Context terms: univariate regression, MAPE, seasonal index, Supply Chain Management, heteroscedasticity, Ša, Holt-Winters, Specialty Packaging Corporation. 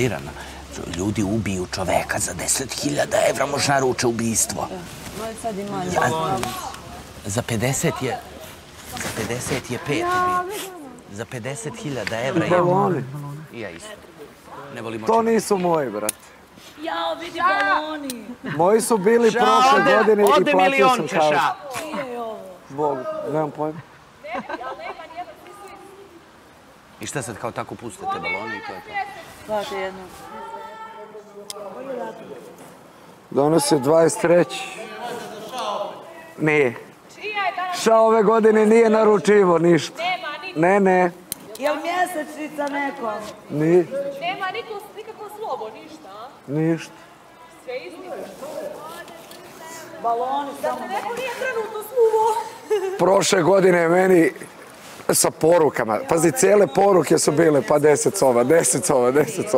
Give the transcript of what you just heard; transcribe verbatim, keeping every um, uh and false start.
bombardirana. Ljudi ubiju čoveka za deset hiljada evra, moš naruče ubijstvo. Za pedeset je... Za pedeset je pet. Za pedeset hiljada evra je... Baloni. I ja isto. To nisu moji, brate. Jao, vidi baloni. Moji su bili prošle godine i platio sam kao. Bogu, nemam pojma. I šta sad kao tako pustete baloni i to je to? Plate jednog. Donos je dvadeset treći. Nije. Ša ove godine nije naručivo ništa. Ne, ne. Jel mjesečnica nekom? Nije. Nema nikakvo slovo, ništa, a? Ništa. Sve iznimno. Baloni samo. Da se neko nije trenutno slovo. Prošle godine je meni... sa porukama. Pazi, cijele poruke su bile, pa deset sova, deset sova, deset sova.